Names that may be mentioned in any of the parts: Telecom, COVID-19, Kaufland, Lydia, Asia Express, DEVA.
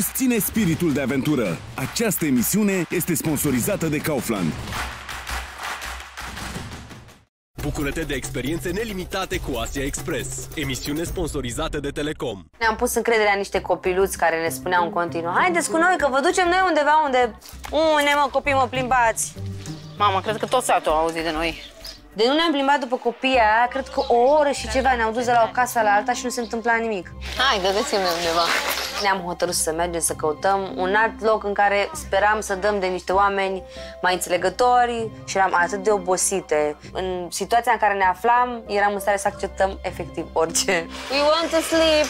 Susține spiritul de aventură. Această emisiune este sponsorizată de Kaufland. Bucură-te de experiențe nelimitate cu Asia Express, emisiune sponsorizată de Telecom. Ne-am pus încrederea în niște copiluți care ne spuneau în continuu: haideți cu noi că vă ducem noi undeva unde... mă, copii, mă plimbați. Mama, cred că tot satul a auzit de noi. De nu ne-am plimbat după copiii aia, cred că o oră și ceva ne-au dus de la o casă la alta și nu se întâmpla nimic. Hai, găseți-mi undeva. Ne-am hotărât să mergem, să căutăm un alt loc în care speram să dăm de niște oameni mai înțelegători și eram atât de obosite. În situația în care ne aflam, eram în stare să acceptăm efectiv orice. We want to sleep!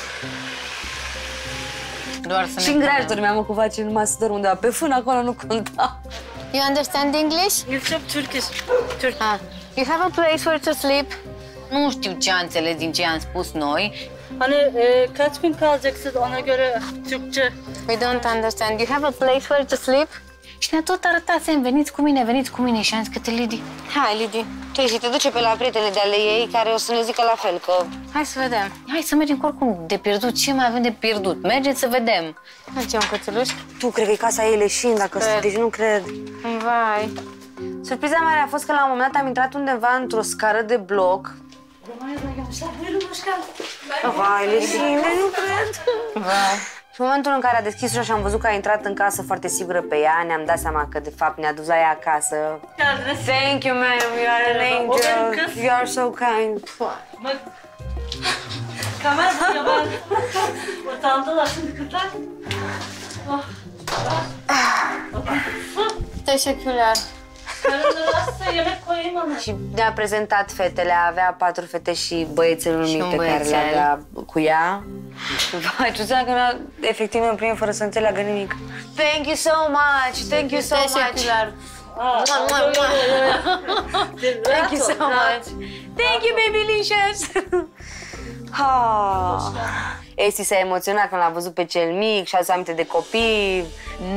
Doar să și în greaj dormeam, cu face numai să dorm undeva pe fână, acolo nu conta. You understand English? Except Turkish. You have a place where to sleep? Nu știu ce a înțeles din ce am spus noi. Hani kaç gün kalacaksınız ona göre Türkçe. We don't understand. You have a place where to sleep? Și ne tot arătasem, veniți cu mine, veniți cu mine. Și am zis către Lydia. Hai, Lydia. Și te duce pe la prietele de ale ei, care o să ne zică la fel, că... Hai să vedem. Hai să mergem oricum de pierdut. Ce mai avem de pierdut? Mergeți să vedem. Mergem, cățeluș. Tu cred că e casa ei leșin, dacă sunt, deci nu cred. Vai. Surpriza mare a fost că la un moment dat am intrat undeva într-o scară de bloc. Vai, leșine, nu cred. Vai. Și în momentul în care a deschis ușa și am văzut că a intrat în casă foarte sigură pe ea, ne-am dat seama că, de fapt, ne-a dus la ea acasă. Thank you, ma'am. You are an angel. You are so kind. Teşekkürler. Și ne-a prezentat fetele, avea 4 fete și băiețelul mic pe care le avea cu ea. Vai, tu ziceam că efectiv mi-am primit fără să înțeleagă nimic. Thank you so much, thank you so much. Thank you so much. Thank you, babylicious. Esti s-a emoționat când l-a văzut pe cel mic și a zis aminte de copii.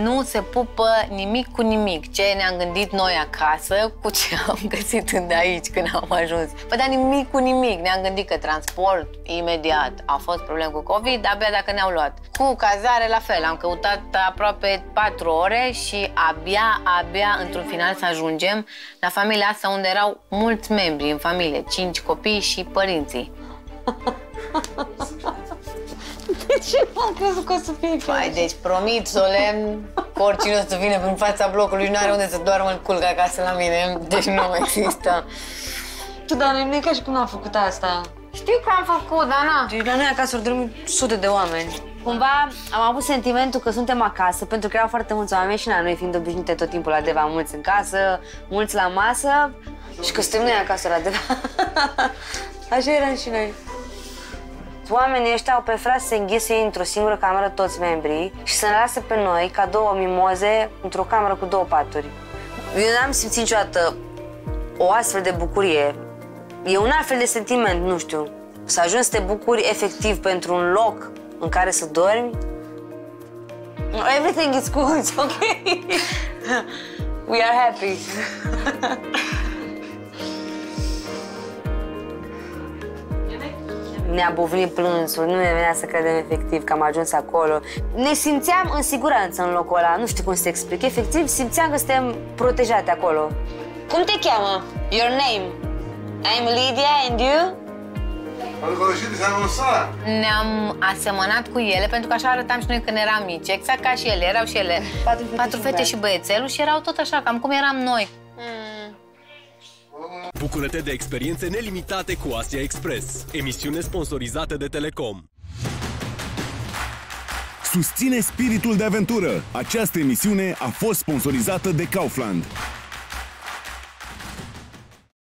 Nu se pupă nimic cu nimic. Ce ne-am gândit noi acasă cu ce am găsit de aici când am ajuns. Păi, dar nimic cu nimic. Ne-am gândit că transport imediat a fost problem cu COVID, abia dacă ne-au luat. Cu cazare la fel. Am căutat aproape 4 ore și abia într-un final să ajungem la familia asta unde erau mulți membri în familie. 5 copii și părinții. De ce n-am crezut că o să fie chiar? Păi, deci promit solemn că oricine o să vină prin fața blocului și nu are unde să doarmă, îl culc acasă la mine. Deci nu există. Tu, dar nu e ca și cum am făcut asta. Știu că am făcut, dar na. Deci la noi acasă au dormit sute de oameni. Cumva am avut sentimentul că suntem acasă, pentru că erau foarte mulți oameni și na, noi fiind obișnuite tot timpul la DEVA, mulți în casă, mulți la masă și că suntem noi acasă la DEVA. Așa eram și noi. Oamenii ăștia au preferat să se înghise într-o singură cameră toți membrii și să ne lase pe noi ca 2 mimoze într-o cameră cu 2 paturi. Eu n-am simțit niciodată o astfel de bucurie. E un altfel de sentiment, nu știu. Să ajungi să te bucuri efectiv pentru un loc în care să dormi. Everything is cool, it's ok. We are happy. Ne-a buvnit plânsul, nu ne venea să credem efectiv că am ajuns acolo. Ne simțeam în siguranță în locul ăla, nu știu cum să te explic. Efectiv, simțeam că suntem protejate acolo. Cum te cheamă? Your name? I'm Lydia and you? Ne-am asemănat cu ele pentru că așa arătam și noi când eram mici. Exact ca și ele, erau și ele 4 fete și băiețelul și erau tot așa, cam cum eram noi. Bucură-te de experiențe nelimitate cu Asia Express, emisiune sponsorizată de Telecom. Susține spiritul de aventură. Această emisiune a fost sponsorizată de Kaufland.